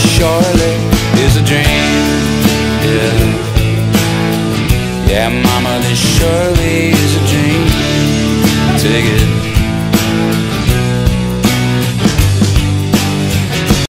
to Charlotte is a dream. Yeah, yeah, mama, this surely is a dream. Take it.